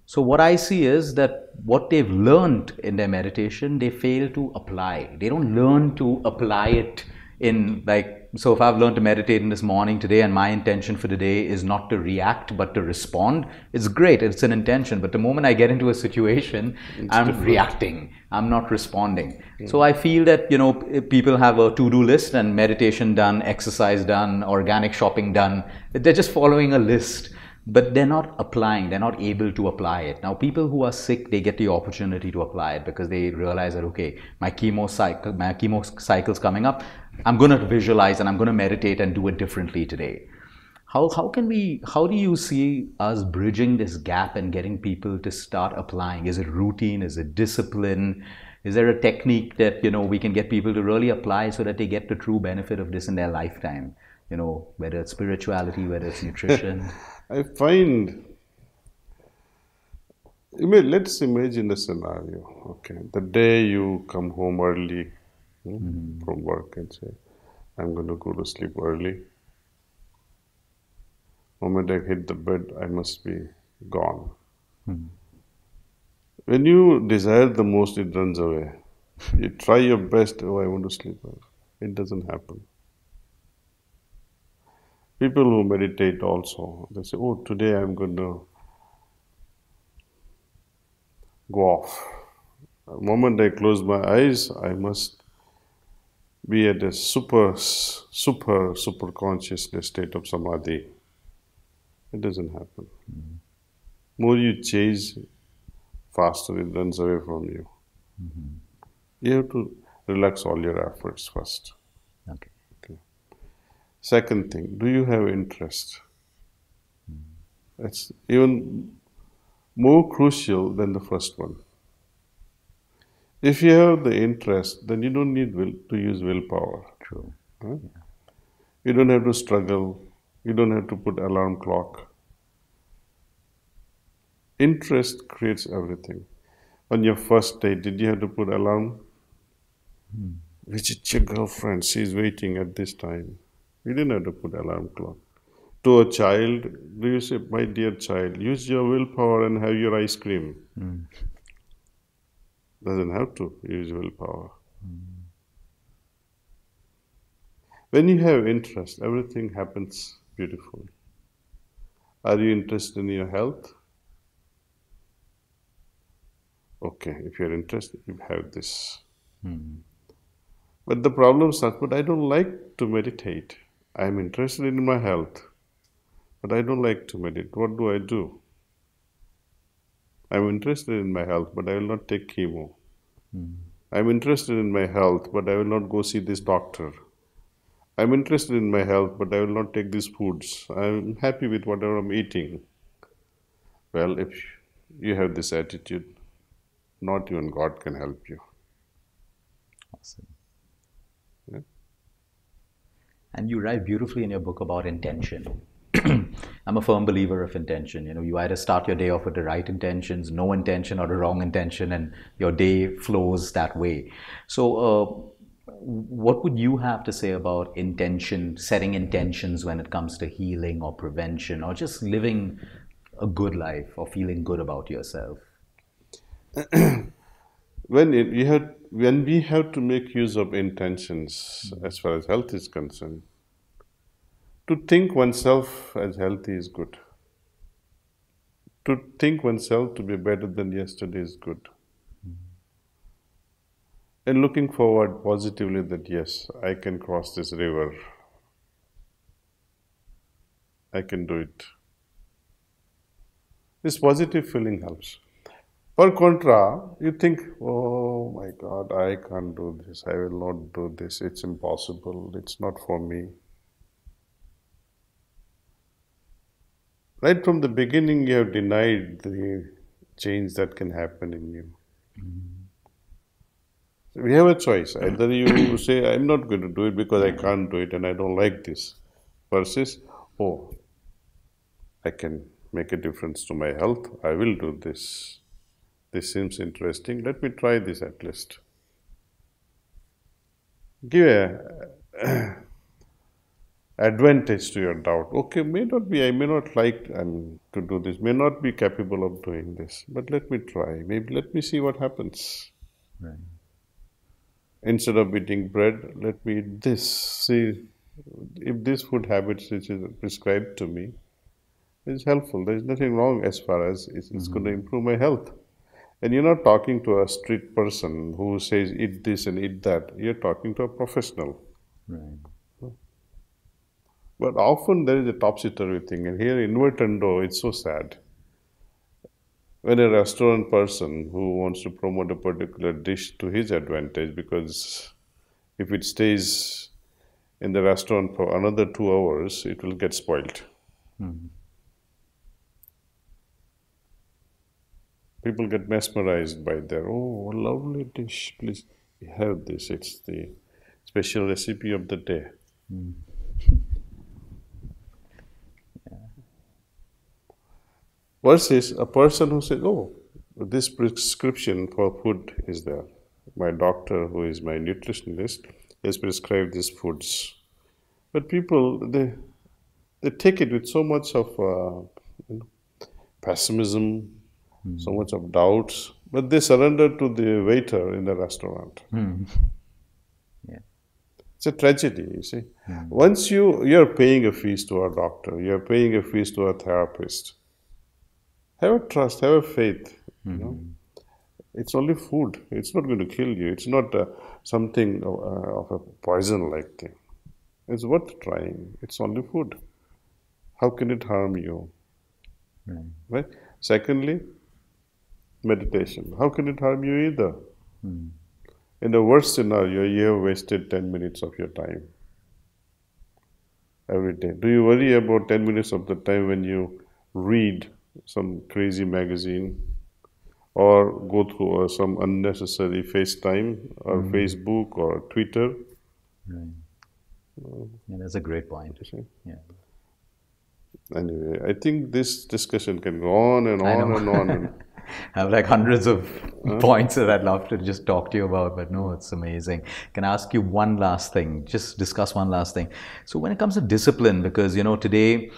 So what I see is that what they've learned in their meditation, they fail to apply. They don't learn to apply it in like, so if I've learned to meditate in this morning today and my intention for the day is not to react but to respond, it's great, it's an intention. But the moment I get into a situation, it's I'm different. reacting, I'm not responding. Yeah. So I feel that, you know, people have a to-do list and meditation done, exercise done, organic shopping done. They're just following a list. But they're not applying, they're not able to apply it. Now, people who are sick, they get the opportunity to apply it because they realize that, okay, my chemo cycle, my chemo cycle's coming up, I'm going to visualize and I'm going to meditate and do it differently today. How, how can we, how do you see us bridging this gap and getting people to start applying? Is it routine? Is it discipline? Is there a technique that, you know, we can get people to really apply so that they get the true benefit of this in their lifetime? You know, whether it's spirituality, whether it's nutrition. I find, let's imagine a scenario, okay, the day you come home early hmm, mm-hmm. from work and say, I'm going to go to sleep early. The moment I hit the bed, I must be gone. Hmm. When you desire the most, it runs away. You try your best, oh, I want to sleep early. It doesn't happen. People who meditate also, they say, oh, today I'm going to go off. The moment I close my eyes, I must be at a super, super, super consciousness state of samadhi. It doesn't happen. Mm-hmm. More you chase, faster it runs away from you. Mm-hmm. You have to relax all your efforts first. Okay. Second thing, do you have interest? That's even more crucial than the first one. If you have the interest, then you don't need will to use willpower. True. Huh? Yeah. You don't have to struggle. You don't have to put alarm clock. Interest creates everything. On your first date, did you have to put alarm? Hmm. Which is your girlfriend? She's waiting at this time. You didn't have to put alarm clock. to a child, do you say, my dear child, use your willpower and have your ice cream? Mm. Doesn't have to use willpower. Mm. When you have interest, everything happens beautifully. Are you interested in your health? Okay, if you're interested, you have this. Mm. But the problem starts, but I don't like to meditate. I'm interested in my health, but I don't like to meditate. What do I do? I'm interested in my health, but I will not take chemo. Mm. I'm interested in my health, but I will not go see this doctor. I'm interested in my health, but I will not take these foods. I'm happy with whatever I'm eating. Well, if you have this attitude, not even God can help you. Awesome. Yeah? And you write beautifully in your book about intention. I'm a firm believer of intention. You know, you either start your day off with the right intentions, no intention, or the wrong intention, and your day flows that way. So, uh, what would you have to say about intention, setting intentions when it comes to healing or prevention, or just living a good life or feeling good about yourself? When it, you have, when we have to make use of intentions, mm-hmm. as far as health is concerned, to think oneself as healthy is good. To think oneself to be better than yesterday is good. Mm-hmm. And looking forward positively that, yes, I can cross this river. I can do it. This positive feeling helps. By contrast, you think, oh my God, I can't do this, I will not do this, it's impossible, it's not for me. Right from the beginning, you have denied the change that can happen in you. So we have a choice. Either you say, I'm not going to do it because I can't do it and I don't like this, versus, oh, I can make a difference to my health, I will do this. This seems interesting, let me try this at least. Give an advantage to your doubt. Okay, may not be, I may not like um, to do this, may not be capable of doing this, but let me try, maybe let me see what happens. Right. Instead of eating bread, let me eat this. See, if this food habits which is prescribed to me is helpful, there is nothing wrong as far as it's, it's mm-hmm. going to improve my health. And you're not talking to a street person who says, eat this and eat that. You're talking to a professional. Right. But often there is a topsy-turvy thing, and here invertendo, it's so sad. When a restaurant person who wants to promote a particular dish to his advantage, because if it stays in the restaurant for another two hours, it will get spoiled. Mm-hmm. People get mesmerized by their, oh, lovely dish, please have this. It's the special recipe of the day. Mm. Yeah. Versus a person who says, oh, this prescription for food is there. My doctor, who is my nutritionist, has prescribed these foods. But people, they, they take it with so much of uh, you know, pessimism, Mm. so much of doubts, but they surrender to the waiter in the restaurant. Mm. Yeah. It's a tragedy, you see. Mm. Once you, you're paying a fees to a doctor, you're paying a fees to a therapist, have a trust, have a faith. Mm. You know? It's only food. It's not going to kill you. It's not uh, something uh, of a poison-like thing. It's worth trying. It's only food. How can it harm you? Mm. Right? Secondly, meditation. How can it harm you either? Mm. In the worst scenario, you have wasted ten minutes of your time every day. Do you worry about ten minutes of the time when you read some crazy magazine or go through some unnecessary FaceTime or mm. Facebook or Twitter? Right. Yeah, that's a great point. Yeah. Anyway, I think this discussion can go on and on and on. And I have like hundreds of mm-hmm. points that I'd love to just talk to you about, but no, it's amazing. Can I ask you one last thing? Just discuss one last thing. So when it comes to discipline, because, you know, today,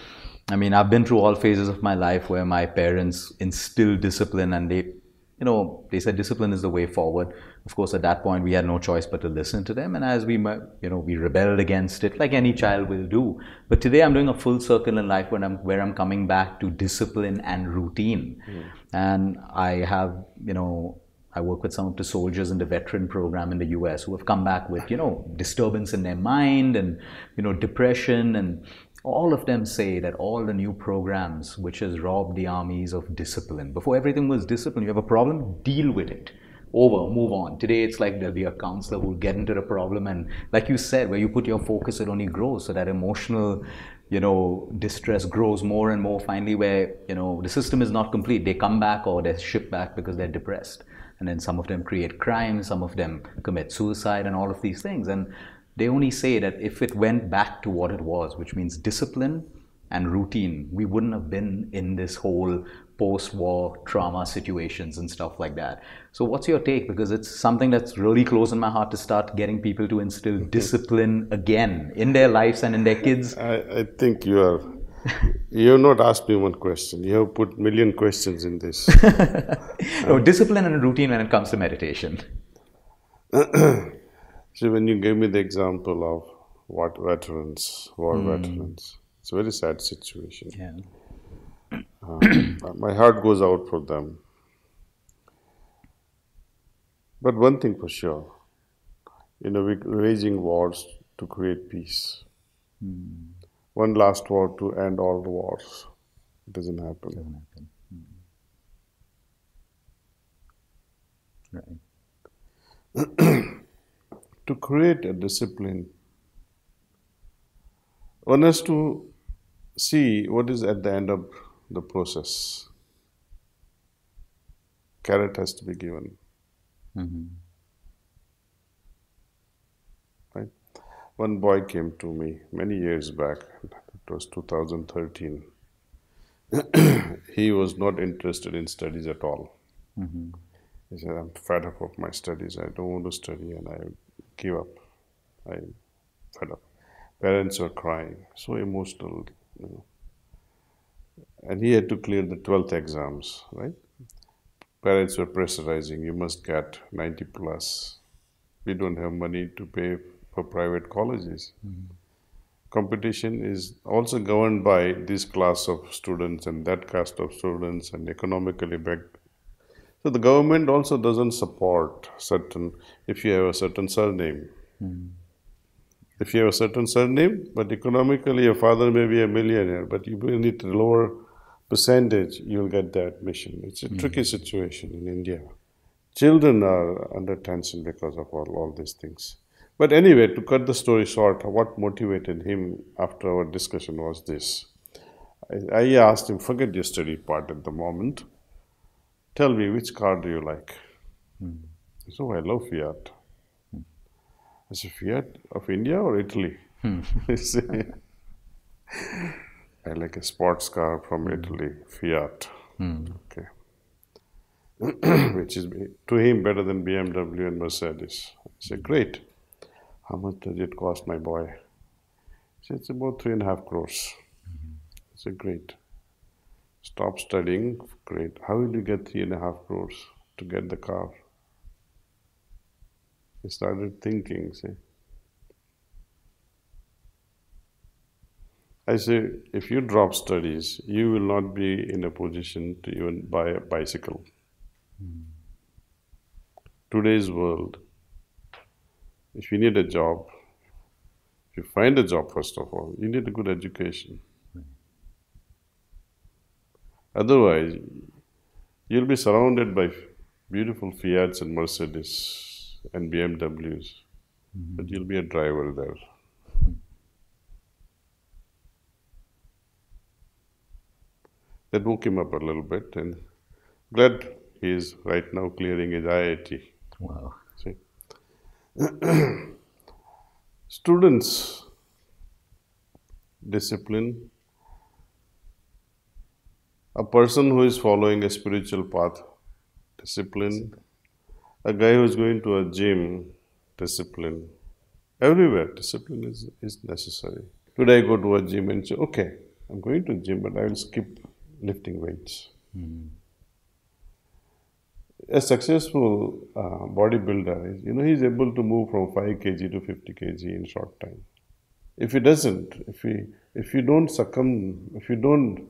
I mean, I've been through all phases of my life where my parents instilled discipline, and they, you know, they said discipline is the way forward. Of course, at that point, we had no choice but to listen to them. And as we, you know, we rebelled against it, like any child will do. But today, I'm doing a full circle in life when I'm, where I'm coming back to discipline and routine. Mm. And I have, you know, I work with some of the soldiers in the veteran program in the U S who have come back with, you know, disturbance in their mind and, you know, depression. And all of them say that all the new programs, which has robbed the armies of discipline. Before, everything was discipline. You have a problem, deal with it. Over, move on. Today, it's like there'll be a counselor who'll get into the problem. And like you said, where you put your focus, it only grows. So that emotional, you know, distress grows more and more. Finally, where, you know, the system is not complete. They come back or they're shipped back because they're depressed. And then some of them create crime. Some of them commit suicide and all of these things. And they only say that if it went back to what it was, which means discipline and routine, we wouldn't have been in this whole post-war trauma situations and stuff like that. So what's your take? Because it's something that's really close in my heart to start getting people to instill discipline again in their lives and in their kids. I, I think you are, you have not asked me one question. You have put a million questions in this. No, um, discipline and routine when it comes to meditation. So when you gave me the example of what veterans, war mm. veterans, it's a very sad situation. Yeah. Uh, my heart goes out for them. But one thing for sure, you know, we're waging wars to create peace. Mm. One last war to end all the wars. It doesn't happen. It doesn't happen. Mm. Right. To create a discipline, one has to see what is at the end of the process. Carrot has to be given. Mm-hmm. Right? One boy came to me many years back, it was two thousand thirteen. He was not interested in studies at all. Mm-hmm. He said, I'm fed up of my studies, I don't want to study, and I give up. I fed up. Parents were crying, so emotional, you know. And he had to clear the twelfth exams, right? Parents were pressurizing, you must get ninety plus. We don't have money to pay for private colleges. Mm-hmm. Competition is also governed by this class of students and that caste of students and economically backed. So the government also doesn't support certain, if you have a certain surname. Mm. If you have a certain surname, but economically your father may be a millionaire, but you will need a lower percentage, you'll get the admission. It's a mm. tricky situation in India. Children are under tension because of all, all these things. But anyway, to cut the story short, what motivated him after our discussion was this. I, I asked him, forget your study part at the moment. Tell me, which car do you like? Mm. He said, oh, I love Fiat. Mm. I said, Fiat of India or Italy? Mm. He said, I like a sports car from mm. Italy, Fiat. Mm. Okay. Which is, to him, better than B M W and Mercedes. I said, great. How much does it cost, my boy? He said, it's about three and a half crores. Mm. I said, great. Stop studying, great. How will you get three and a half crores to get the car? He started thinking, see. I say, if you drop studies, you will not be in a position to even buy a bicycle. Mm. Today's world, if you need a job, if you find a job, first of all, you need a good education. Otherwise, you'll be surrounded by beautiful Fiats and Mercedes and B M Ws, mm-hmm. but you'll be a driver there. That woke him up a little bit, and glad he is right now clearing his I I T. Wow. See? Students, discipline. A person who is following a spiritual path discipline. discipline. A guy who's going to a gym, discipline. Everywhere, discipline is, is necessary. Today I go to a gym and say, okay, I'm going to gym, but I will skip lifting weights. Mm. A successful uh, bodybuilder, you know, he's able to move from five kilograms to fifty kilograms in short time. If he doesn't, if he, if you don't succumb, if you don't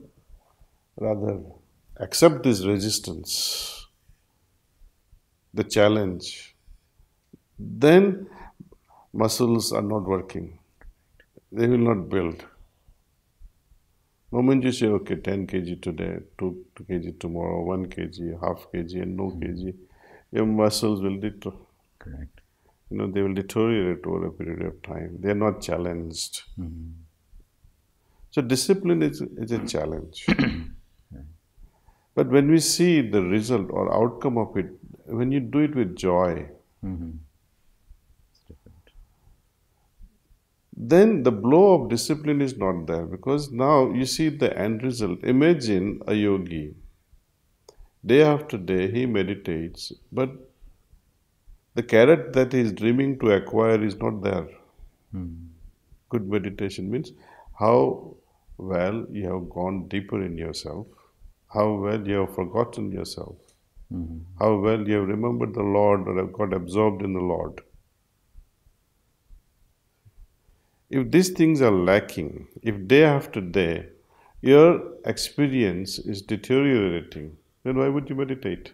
rather accept this resistance, the challenge, then muscles are not working. They will not build. The moment you say, okay, ten kilograms today, two kilograms tomorrow, one kilogram, half kilogram, and no mm-hmm. kg, your muscles will deteriorate. Correct. You know, they will deteriorate over a period of time. They are not challenged. Mm-hmm. So discipline is, is a challenge. Yeah. But when we see the result or outcome of it, when you do it with joy, mm-hmm. then the blow of discipline is not there, because now you see the end result. Imagine a yogi, day after day he meditates, but the carrot that he is dreaming to acquire is not there. Mm. Good meditation means how well you have gone deeper in yourself, how well you have forgotten yourself, mm-hmm. how well you have remembered the Lord or have got absorbed in the Lord. If these things are lacking, if day after day your experience is deteriorating, then why would you meditate?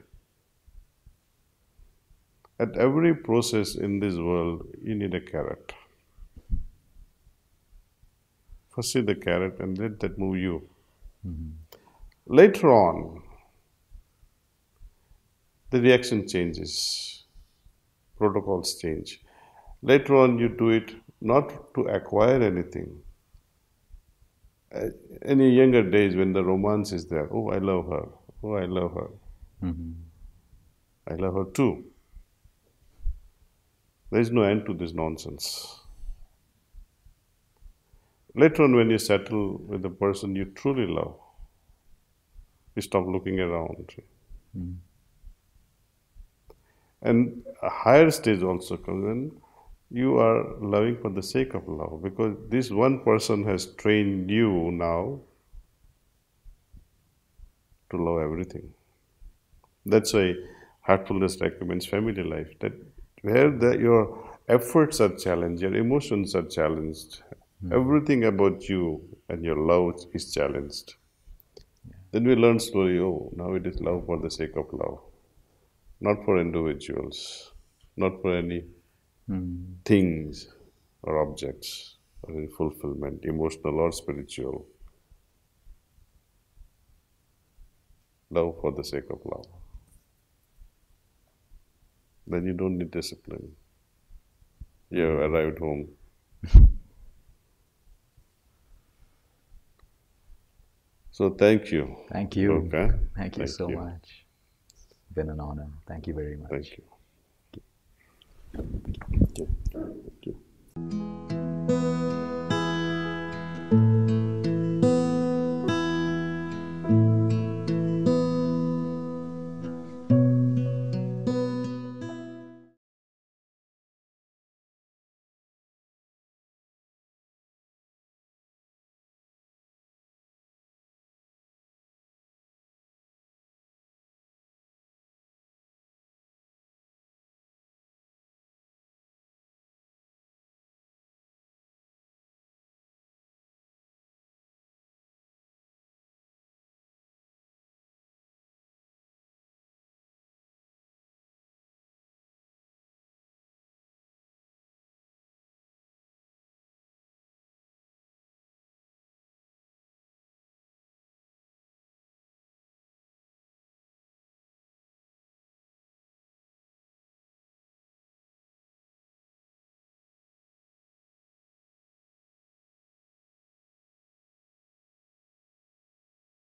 At every process in this world, you need a carrot. First see the carrot and let that move you. Mm-hmm. Later on, the reaction changes, protocols change. Later on you do it not to acquire anything. Uh, in the younger days when the romance is there, oh, I love her, oh, I love her, mm-hmm. I love her too. There is no end to this nonsense. Later on when you settle with the person you truly love, you stop looking around. Mm-hmm. And a higher stage also comes in. You are loving for the sake of love, because this one person has trained you now to love everything. That's why heartfulness recommends family life, that where the, your efforts are challenged, your emotions are challenged, mm-hmm. everything about you and your love is challenged. Yeah. Then we learn slowly, oh, now it is love for the sake of love, not for individuals, not for any Mm. things or objects or any fulfillment, emotional or spiritual. Love for the sake of love. Then you don't need discipline. You have arrived home. So thank you. Thank you. Okay. Thank you thank so you. much. It's been an honor. Thank you very much. Thank you. Thank you. Thank you.